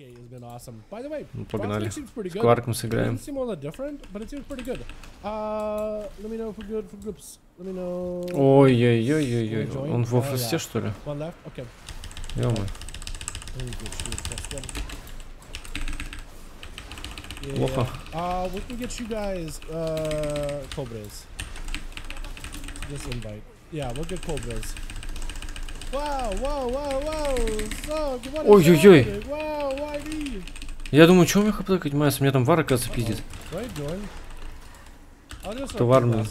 Gate has been awesome. By the way, Box seems pretty good. It doesn't seem all that different, but it seems pretty good. Let me know if we're good for groups. Let me know. Ой-ой-ой-ой-ой. Он во фросте, что ли? One left? Okay. Ё-моё. Плохо. We can get you guys Cobras. Just invite. Yeah, we'll get Cobras. Wow, wow, wow, wow. Ой-ой-ой. Я думаю, что у меня хп поднимается? У меня там вар, оказывается, пиздит. Кто вар мне?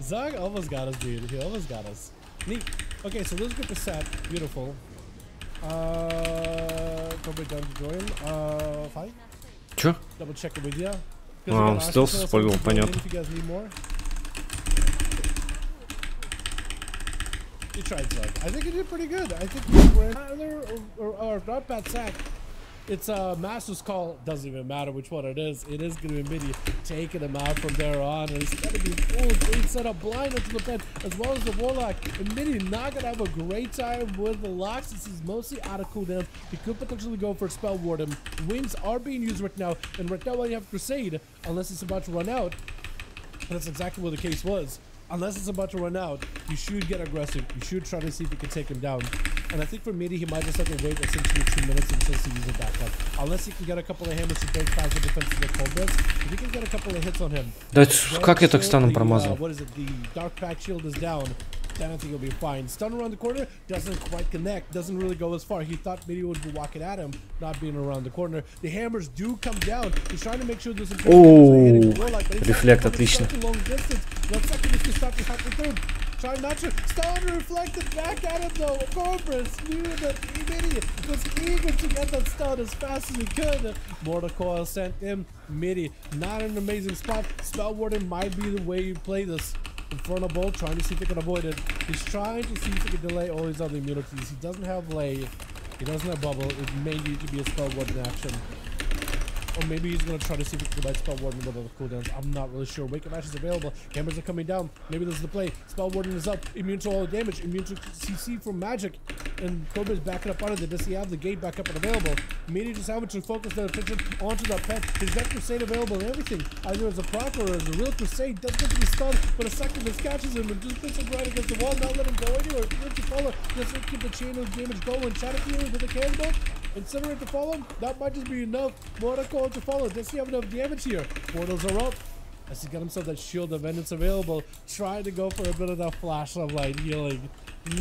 Zag almost got us, dude. He almost got us. Neat. Okay, so let's get the set. Beautiful. Cobre down to join. Fine. Sure. Double check with you. Он стелс использовал, понятно. You tried Zag. I think you did pretty good. I think we're either or not bad sack. It's a master's call. Doesn't even matter which one it is. It is going to be MIDI taking him out from there on. And it's going to be full set up blind into the pen as well as the Warlock. And MIDI not going to have a great time with the lock since he's mostly out of cooldown. He could potentially go for a Spell Warden. Wings are being used right now. And right now while you have Crusade, unless it's about to run out, that's exactly what the case was. Unless it's about to run out, you should get aggressive. You should try to see if you can take him down. And I think for MIDI, he might just have to wait essentially 2 minutes until he uses that cut. Unless he can get a couple of hammers to break past the defensive Cobras, if he can get a couple of hits on him. Как я так стану промазал? What is it? The Dark Pack shield is down. Then I think he'll be fine. Stun around the corner doesn't quite connect. Doesn't really go as far. He thought MIDI would be walking at him, not being around the corner. The hammers do come down. He's trying to make sure there's a reflect, отлично. Try not to stun reflected back at him though. Cobras knew that MIDI was eager to get that stun as fast as he could. Mortal Coil sent him. MIDI not an amazing spot. Spell Warden might be the way you play this. Infernal Bolt trying to see if he can avoid it. He's trying to see if he can delay all his other immunities. He doesn't have Lay. He doesn't have Bubble. It may need to be a Spell Warden action. Or maybe he's going to try to see if he can buy Spell Warden with all the cooldowns. I'm not really sure. Wake Up Ash is available. Cameras are coming down. Maybe this is the play. Spell Warden is up. Immune to all the damage. Immune to CC from magic. And Cobra's backing up on it. Does he have the gate back up and available? Maybe just having to focus their attention onto that pet. Is that Crusade available and everything? Either as a proc or as a real Crusade. Doesn't have to be stunned, but a second this catches him and just puts him right against the wall. Not let him go anywhere. If you follow, just keep the chain of damage going. Shadow Fury with a cannonball. Incinerate to follow him. That might just be enough. Mortal Coil to follow. Does he have enough damage here? Portals are up. As he got himself that Shield of Vengeance available. Trying to go for a bit of that Flash of Light healing.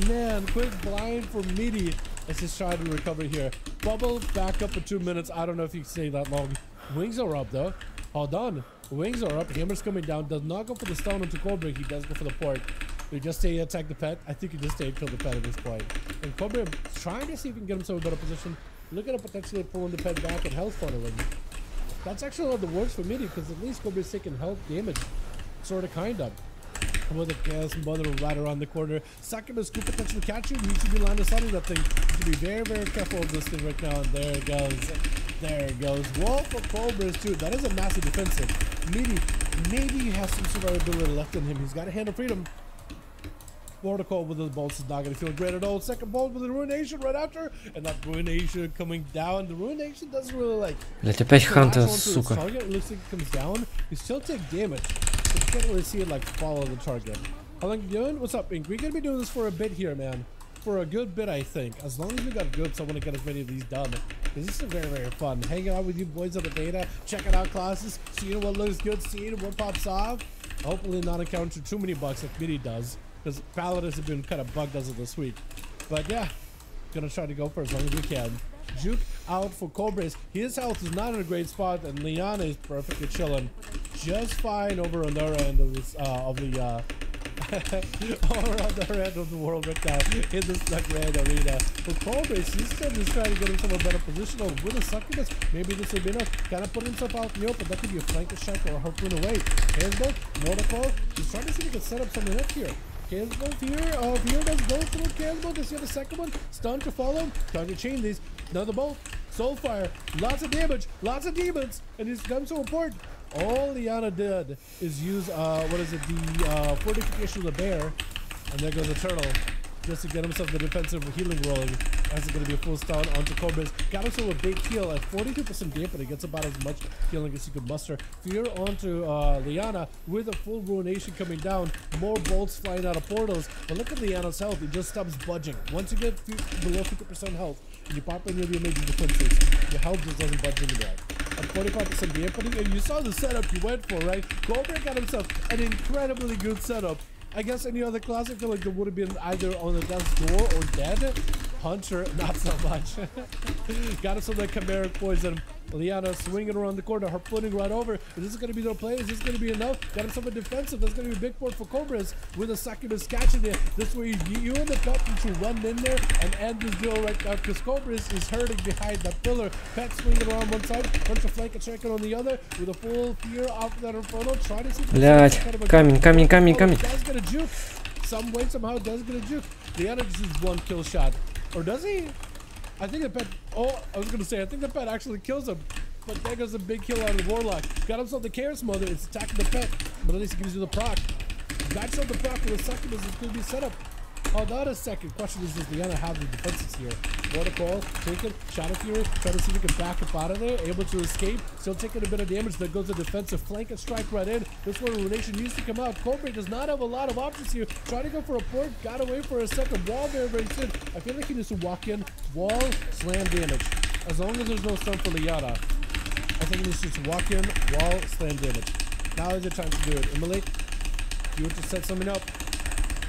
Man, quick blind for MIDI as he's trying to recover here. Bubble back up for 2 minutes. I don't know if you can stay that long. Wings are up though. All done. Wings are up. Hammer's coming down. Does not go for the stun onto Cobre. He does go for the port. They just stay attack the pet. I think he just stayed kill the pet at this point. And Cobre trying to see if he can get himself a better position. Look at him potentially pulling the pet back and health funneling. That's actually not the worst for MIDI because at least Cobre's taking health damage. Sort of, kind of. With a chaos mother right around the corner. Sakuma's good potential to catch you. He needs to be lined up on that thing. You should be very, very careful of this thing right now. And there it goes. There it goes. Wall for Cobras, too. That is a massive defensive. Maybe he has some survivability left in him. He's got a hand of freedom. Mortal with his bolts is not going to feel great at all. Second bolt with the ruination right after, and that ruination coming down. The ruination doesn't really like. Блять, опять Ханта, сука. Target looks like it comes down. You still take damage. You can't really see it like follow the target. How long you doing? What's up, Ink? We're gonna be doing this for a bit here, man. For a good bit, I think. As long as we got good, so I want to get as many of these done. This is very, very fun. Hanging out with you boys on the beta, checking out classes, seeing what looks good, seeing what pops off. Hopefully, not encounter too many bugs like MIDI does. Because Paladins have been kind of bugged as of this week. But yeah, gonna try to go for as long as we can. Juke out for Cobras. His health is not in a great spot, and Liana is perfectly chilling. Just fine over on their end of this, over on their end of the world right now, in this grand arena. For Cobras, he's still just trying to get himself a better position with a succubus. Maybe this would be enough. Kind of put himself out in the open. That could be a flank attack or a harpoon away. Handbook, Mortal. He's trying to see if he can set up something up here. Cannonbolt here, here does go through Cannonbolt. Does he have a second one? Stun to follow, trying to chain these. Another bolt, Soulfire, lots of damage, lots of demons, and he's come so important. All Liana did is use, fortification of the bear, and there goes the turtle. just to get himself the defensive healing rolling. That's going to be a full stun onto Cobras. Got himself a big heal at 42% damage, but he gets about as much healing as he could muster. Fear onto Lyanna with a full ruination coming down. More bolts flying out of portals. But look at Lyanna's health. It just stops budging. Once you get below 50% health, you pop in, you'll be making defenses. Your health just doesn't budge anymore. At 45% damage, and you saw the setup you went for, right? Cobre got himself an incredibly good setup. I guess any other class, I feel like there would have been either on the death's door or dead. Hunter, not so much. Got us on the Chimeric Poison. Lyanna swinging around the corner, harpooning right over. Is this going to be their play? Is this going to be enough? Got himself a defensive. That's going to be a big board for Cobras with a succubus catch in there. This way you end up having to run in there and end this deal right now because Cobras is hurting behind that pillar. Pet swinging around one side, bunch of flank attacking on the other with a full fear off that inferno. Trying to see. Coming. That's going to juke. Some way, somehow, that's going to juke. Lyanna just is one kill shot. Or does he? I think the pet, oh, I was gonna say, I think the pet actually kills him. But there goes a big kill out of Warlock. Got himself the Chaos Mother, it's attacking the pet. But at least it gives you the proc. Backs up the proc for the succubus, it's gonna be set up. Oh, not a second. Question is, does Lyanna have the defenses here? Water Call, taken, Shadow Fury, trying to see if we can back up out of there. Able to escape, still taking a bit of damage. There goes a defensive flank and strike right in. This one, Ruination needs to come out. Cobre does not have a lot of options here. Trying to go for a port, got away for a second. Wall there very soon. I feel like he needs to walk in, wall, slam damage. As long as there's no stun for Lyanna, I think he needs to just walk in, wall, slam damage. Now is the time to do it. Immolate, you have to set something up.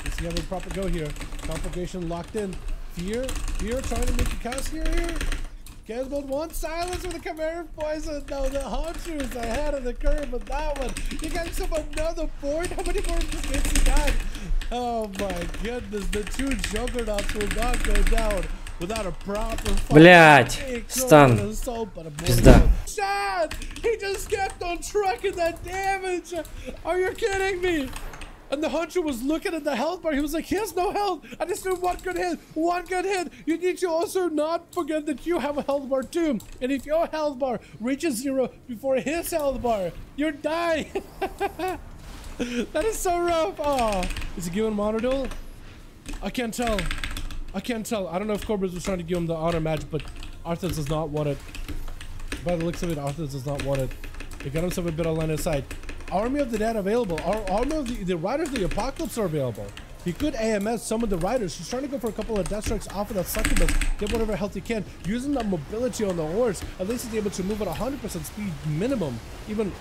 Let's have a proper go here. Conflagration locked in. Fear trying to make a cast here. Casbold wants silence with a Chimeric Poison. No, the Haunter is ahead of the curve with that one. He got himself another board. How many more of these hits he got? Oh my goodness, the two juggernauts will not go down without a proper fight. Блять, stun. Shot! He just kept on trucking that damage. Are you kidding me? And the Hunter was looking at the health bar. He was like, he has no health. I just need one good hit. One good hit. You need to also not forget that you have a health bar too. And if your health bar reaches zero before his health bar, you're dying. That is so rough. Oh, is he giving mono duel? I can't tell. I don't know if Cobras was trying to give him the honor match, but Arthas does not want it. By the looks of it, Arthas does not want it. He got himself a bit of line of sight. Army of the Dead available. Army of the Riders of the Apocalypse are available. He could AMS some of the Riders. He's trying to go for a couple of death strikes off of that succubus. Get whatever health he can. Using that mobility on the horse. At least he's able to move at 100% speed minimum. Even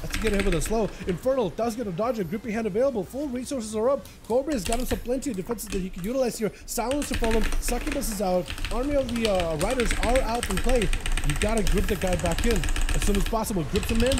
that's to get hit with a slow. Infernal does get a dodge. A grippy hand available. Full resources are up. Cobra has got himself plenty of defenses that he can utilize here. Silence upon him. Succubus is out. Army of the Riders are out in play. You gotta grip the guy back in as soon as possible. Grip him in.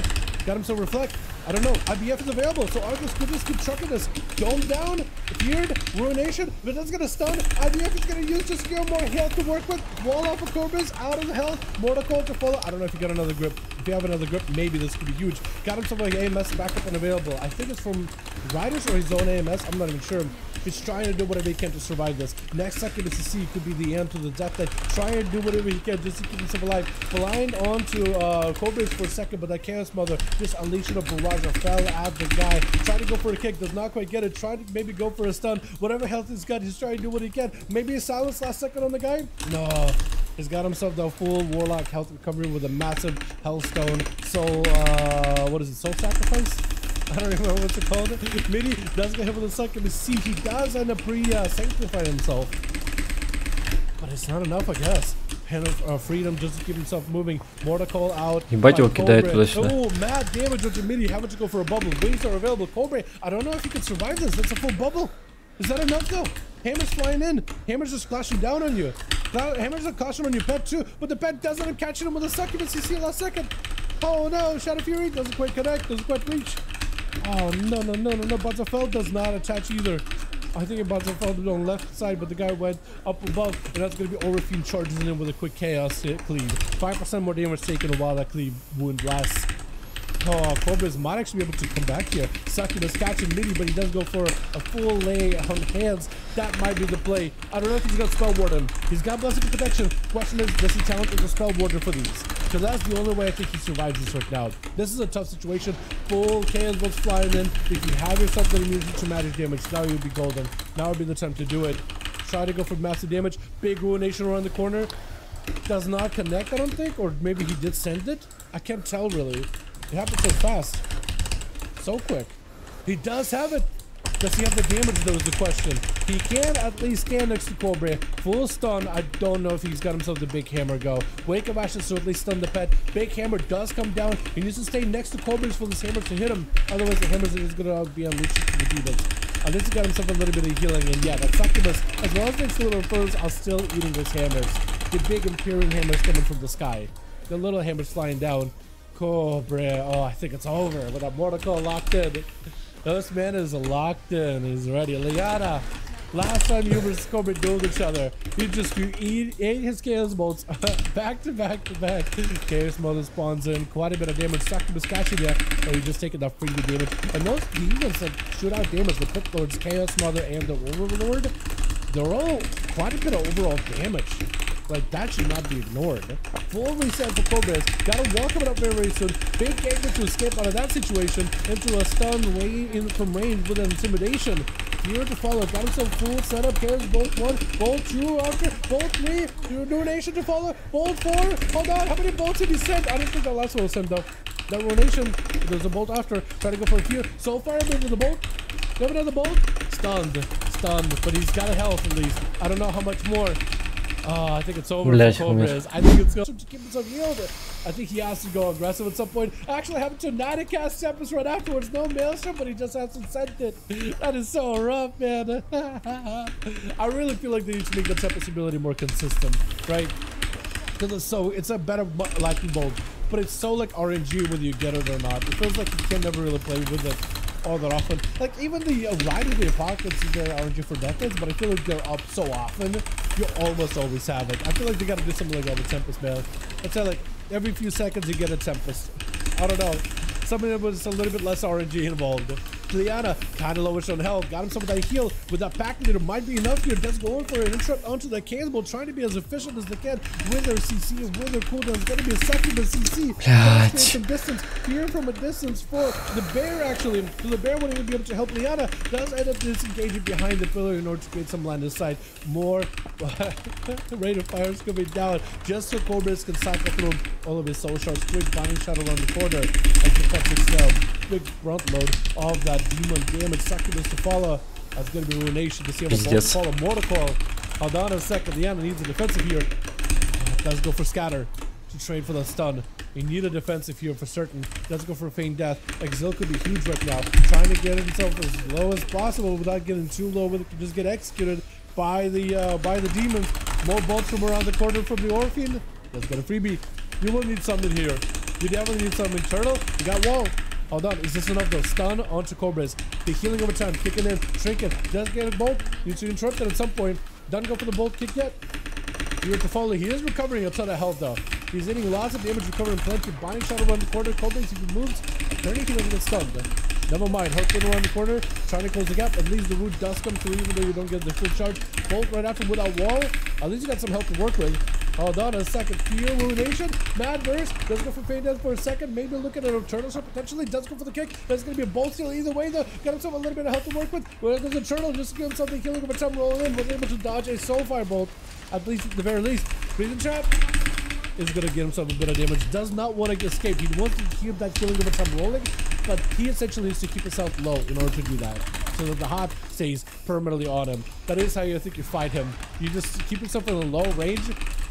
Got himself reflect. I don't know. IBF is available, so Arthas could just keep trucking this. Dome down, Beard, Ruination, but that's gonna stun. IBF is gonna use just to get more health to work with. Wall off of Cobras, out of the health. Mortal Coil to follow. I don't know if you got another grip. If you have another grip, maybe this could be huge. Got himself like AMS backup and available. I think it's from Riders or his own AMS. I'm not even sure. He's trying to do whatever he can to survive this. Next second is to see could be the end to the death deck. Try and do whatever he can just to keep himself alive. Blind onto Cobras for a second, but that Chaos Mother just unleashing a barrage of fell at the guy. Trying to go for a kick, does not quite get it. Trying to maybe go for a stun. Whatever health he's got, he's trying to do what he can. Maybe a silence last second on the guy? No. He's got himself the full Warlock health recovery with a massive Hellstone Soul, what is it, Soul Sacrifice? I don't remember what's it called. Midi does get hit with a succubus. See, he does end up pre-sanctifying himself. But it's not enough, I guess. Hand of freedom just to keep himself moving. Mortal Coil out. Oh, mad damage with the Midi. Having to go for a bubble. Wings are available. Cobre, I don't know if he can survive this. That's a full bubble. Is that enough, though? Hammer's flying in. Hammer's just clashing down on you. Hammers are clashing on your pet too, but the pet doesn't end up catching him with a succubus. You see last second. Oh no, Shadow Fury doesn't quite connect, doesn't quite reach. Oh no. Bazafeld does not attach either. I think Bazafeld was on the left side, but the guy went up above, and that's going to be Orifine charges in with a quick chaos hit cleave. 5% more damage taken while that cleave wound lasts. Oh, Cobras might actually be able to come back here. Succubus catching Midi, but he does go for a full lay on hands. That might be the play. I don't know if he's got Spell Warden. He's got Blessing Protection. Question is, does he talent into Spell Warden for these? Because that's the only way I think he survives this right now. This is a tough situation. Full chaos bolts flying in. If you have yourself that immunity to magic damage, now you'll be golden. Now would be the time to do it. try to go for massive damage. Big ruination around the corner. Does not connect, I don't think. Or maybe he did send it. I can't tell, really. It happened so fast. So quick. He does have it. Does he have the damage, though, is the question. He can at least stand next to Cobre. Full stun. I don't know if he's got himself the big hammer go. Wake of Ashes to at least stun the pet. Big hammer does come down. He needs to stay next to Cobre for this hammer to hit him. Otherwise, the hammer is going to be unleashed to the demons. At least he got himself a little bit of healing. And yeah, that succubus, as well as the little furs, are still eating those hammers. The big Imperial hammers coming from the sky. The little hammers flying down. Cobre. Oh, I think it's over. With a Mortico locked in. This man is locked in. He's ready. Liana, last time you and Cobre dueled each other, you ate his chaos bolts back to back to back. Chaos mode spawns in quite a bit of damage. Succubus catching there, but you just taking that free damage. And those demons that shoot out damage, the Pit Lords, Chaos Mother, and the Overlord, they're all quite a bit of overall damage. Like, that should not be ignored. Full reset for Cobre. Gotta welcome it up very, very soon. Big gamer to escape out of that situation into a stun way in from range with an intimidation. Here to follow. Got himself full setup. Cares bolt 1, bolt 2, after, bolt 3. Ruination to follow. Bolt 4. Hold on. How many bolts did he send? I don't think that last one was sent, though. That ruination. There's a bolt after. Try to go for a few. So far, into the bolt. Never another bolt. Stunned. But he's got a health at least. I don't know how much more. Oh, I think it's over. I think it's going to keep himself healed. I think he has to go aggressive at some point. Actually, happened to Nada cast Tempest right afterwards. No Maelstrom, but he just hasn't sent it. That is so rough, man. I really feel like they need to make the Tempest ability more consistent, right? Because it's so, it's a better lightning bolt, but it's so like RNG whether you get it or not. It feels like you can never really play with it all that often. Like, even the Ride of the Apocalypse is their RNG for decades, but I feel like they're up so often, you almost always have it. I feel like they gotta do something like that with Tempest, man. I'd say, like, every few seconds you get a Tempest. I don't know. Something that was a little bit less RNG involved. Liana, kind of lowish on health. Got himself with that heal. With that pack leader, might be enough here. Just going for an interrupt onto the cannibal, trying to be as efficient as they can. With their CC, with their cooldown, it's going to be a second of CC. Some distance here from a distance for the bear, actually. The bear wouldn't even be able to help Liana. Does end up disengaging behind the pillar in order to create some line of sight. More rate of fire is coming down. Just so Corbis can cycle through all of his soul shards. Quick binding shot around the corner. And protect himself. Big front load of that demon damage. Succubus to follow. That's going to be ruination to see him follow Morticoil. Hold on a second. Liana needs a defensive here. Let's go for scatter to trade for the stun. You need a defensive here for certain. Let's go for a feign death. Exil could be huge right now. Trying to get himself as low as possible without getting too low, with it could just get executed by the demons. More bolts from around the corner from the Orphean. Let's get a freebie. You will need something here. You definitely need something. Turtle, you got wall. Hold on, is this enough though? Stun onto Cobras. The healing over time, kicking in, shrinking. Does get a bolt. Need to interrupt it at some point. Doesn't go for the bolt kick yet. Here to follow. He is recovering a ton of health though. He's hitting lots of damage, recovering plenty. Binding shot around the corner. Cobras, if he moves, apparently he doesn't get stunned. Never mind. Hook around the corner. Trying to close the gap. At least the root does come through, even though you don't get the full charge. Bolt right after without wall. At least you got some help to work with. Hold on a second. Fear ruination. Mad burst. Does go for Feign Death for a second. Maybe look at a turtle shot potentially. Does go for the kick. That's going to be a bolt steal either way though. Got himself a little bit of help to work with. Well, there's a turtle. Just give him something. Killing him a time rolling in. Was able to dodge a soulfire bolt. At least at the very least. Freezing trap is going to get himself a bit of damage. Does not want to escape. He wants to keep that killing him a time rolling. But he essentially needs to keep himself low in order to do that, so that the hot stays permanently on him. That is how you think you fight him. You just keep yourself in a low range,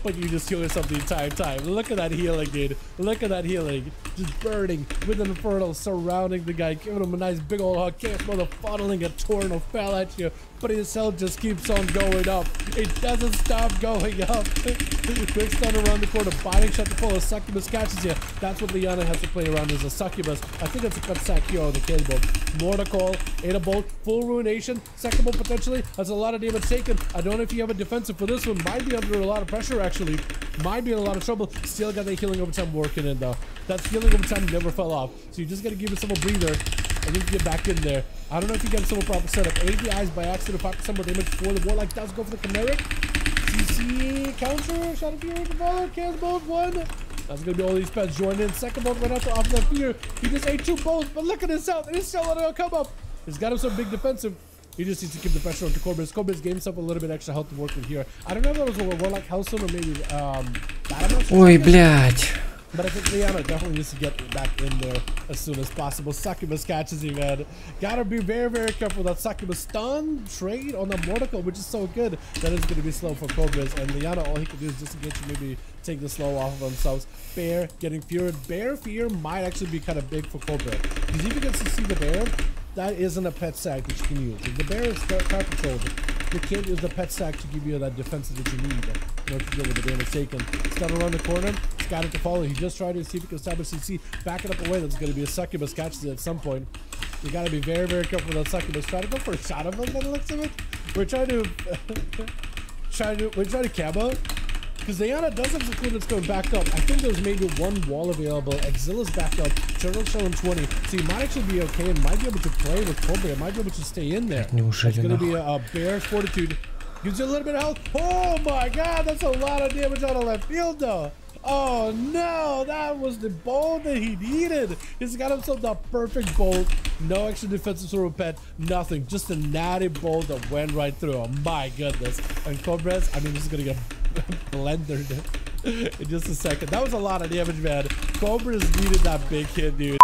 but you just heal yourself the entire time. Look at that healing, dude. Look at that healing. Just burning with an infernal surrounding the guy, giving him a nice big old hug, can't smell the funneling a torn or fell at you. But his health just keeps on going up. It doesn't stop going up. Quick stun around the corner. Biting shot to pull. A succubus catches you. That's what Liana has to play around as a succubus. I think that's a cut sack here on the kill bolt. Morticoil, Ada bolt, full ruination. Second bolt potentially. That's a lot of damage taken. I don't know if you have a defensive for this one. Might be under a lot of pressure actually. Might be in a lot of trouble. Still got that healing over time working in though. That healing over time never fell off. So you just gotta give yourself a breather. I need to get back in there. I don't know if you get some proper setup. ADIs by accident, pocket some more damage for the Warlock. Does go for the Chimeric. CC counter, Shadow Fury, Devour, Chaos Bolt, one. That's going to be all these pets joined in. Second bolt went out to off that fear. He just ate two bolts, but look at his health. It is still letting him come up. He's got him some big defensive. He just needs to keep the pressure on to Corbis. Corbis gains up a little bit extra health to work with here. I don't know if that was Warlock Household or maybe Ой, блядь. But I think Liana definitely needs to get back in there as soon as possible. Succubus catches him, man. Gotta be very, very careful. That Succubus stun trade on the Mortical, which is so good. That is going to be slow for Cobras. And Liana, all he can do is disengage and maybe take the slow off of themselves. Bear getting feared. Bear fear might actually be kind of big for Cobra. Because if you can see the bear, that isn't a pet sack that you can use. If the bear is crowd controlled, you can't use the pet sack to give you that defensive that you need in order to deal with the damage taken. Stunner around the corner. Got it to follow. He just tried to see if he can establish CC. Back it up away. That's going to be a Succubus catches it at some point. You got to be very, very careful with that Succubus. Try to go for a shot of him by the looks of it. We're trying to... we're trying to camo. Because Diana does have some clearance going back up. I think there's maybe one wall available. Exila's back up. Turtle's showing 20. So he might actually be okay and might be able to play with Cobra. Might be able to stay in there. It's going to be a bear fortitude. Gives you a little bit of health. Oh my god! That's a lot of damage out of left field though. Oh no, that was the bolt that he needed. He's got himself the perfect bolt. No extra defensive sort of pet, nothing. Just a natty bolt that went right through. Oh my goodness. And Cobras, I mean, he's gonna get blendered in just a second. That was a lot of damage, man. Cobras needed that big hit, dude.